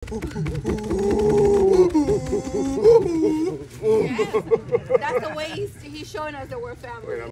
That's the way he's showing us that we're family.